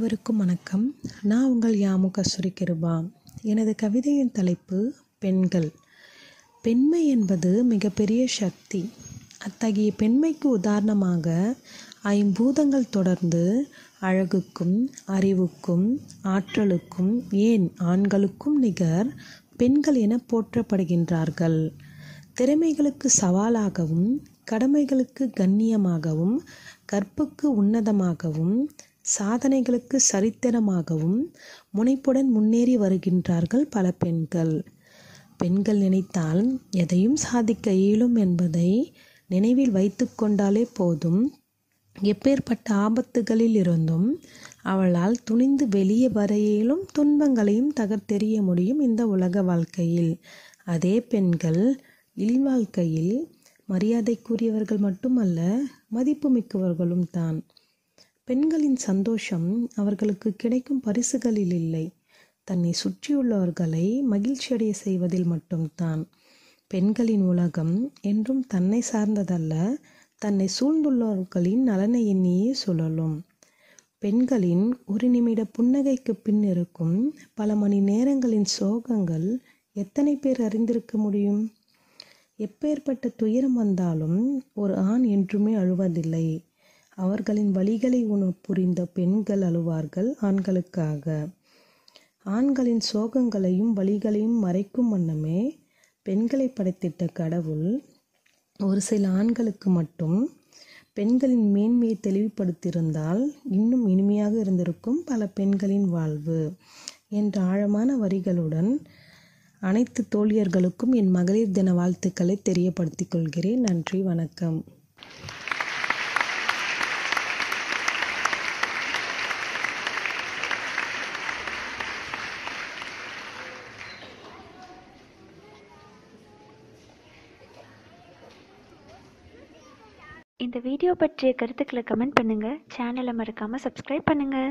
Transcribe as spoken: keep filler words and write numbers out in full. அனைவருக்கும் வணக்கம். நான் உங்கள் யாமு கஸ்தூரி கிருபா. எனது கவிதையின் தலைப்பு பெண்கள். பெண்மை என்பது மிகப்பெரிய சக்தி. அத்தகைய பெண்மைக்கு உதாரணமாக ஐம்பூதங்கள் தொடர்ந்து அழகுக்கும் அறிவுக்கும் ஆற்றலுக்கும், ஏன் ஆண்களுக்கும் நிகர் பெண்கள் என போற்றப்படுகின்றார்கள். திறமைகளுக்கு சவாலாகவும் கடமைகளுக்கு கண்ணியமாகவும் கற்புக்கு உன்னதமாகவும் சாதனைகளுக்கு சரித்திரமாகவும் முனைப்புடன் முன்னேறி வருகின்றார்கள் பல பெண்கள். பெண்கள் நினைத்தால் எதையும் சாதிக்க இயலும் என்பதை நினைவில் வைத்து கொண்டாலே போதும், எப்பேற்பட்ட ஆபத்துகளில் இருந்தும் அவளால் துணிந்து வெளியே வர இயலும், துன்பங்களையும் தகர்த்தெறிய முடியும் இந்த உலக வாழ்க்கையில். அதே பெண்கள் இல்வாழ்க்கையில் மரியாதைக்குரியவர்கள் மட்டுமல்ல, மதிப்பு மிக்கவர்களும் தான். பெண்களின் சந்தோஷம் அவர்களுக்கு கிடைக்கும் பரிசுகளில் இல்லை, தன்னை சுற்றியுள்ளவர்களை மகிழ்ச்சியடைய செய்வதில் மட்டும்தான். பெண்களின் உலகம் என்றும் தன்னை சார்ந்ததல்ல, தன்னை சூழ்ந்துள்ளவர்களின் நலனை எண்ணியே சுழலும். பெண்களின் ஒரு நிமிட புன்னகைக்கு பின் இருக்கும் பல மணி நேரங்களின் சோகங்கள் எத்தனை பேர் அறிந்திருக்க முடியும்? எப்பேற்பட்ட துயரம் வந்தாலும் ஒரு ஆண் என்றுமே அழுவதில்லை. அவர்களின் வழிகளை உண புரிந்த பெண்கள் அழுவார்கள் ஆண்களுக்காக. ஆண்களின் சோகங்களையும் வழிகளையும் மறைக்கும் வண்ணமே பெண்களை படைத்திட்ட கடவுள் ஒரு சில ஆண்களுக்கு மட்டும் பெண்களின் மேன்மையை தெளிவுபடுத்தியிருந்தால் இன்னும் இனிமையாக இருந்திருக்கும் பல பெண்களின் வாழ்வு என்ற ஆழமான வரிகளுடன் அனைத்து தோழியர்களுக்கும் என் மகளிர் தின வாழ்த்துக்களை தெரியப்படுத்திக் கொள்கிறேன். நன்றி, வணக்கம். இந்த வீடியோ பற்றிய கருத்துக்களை கமெண்ட் பண்ணுங்க. சேனலை மறக்காம சப்ஸ்கிரைப் பண்ணுங்க.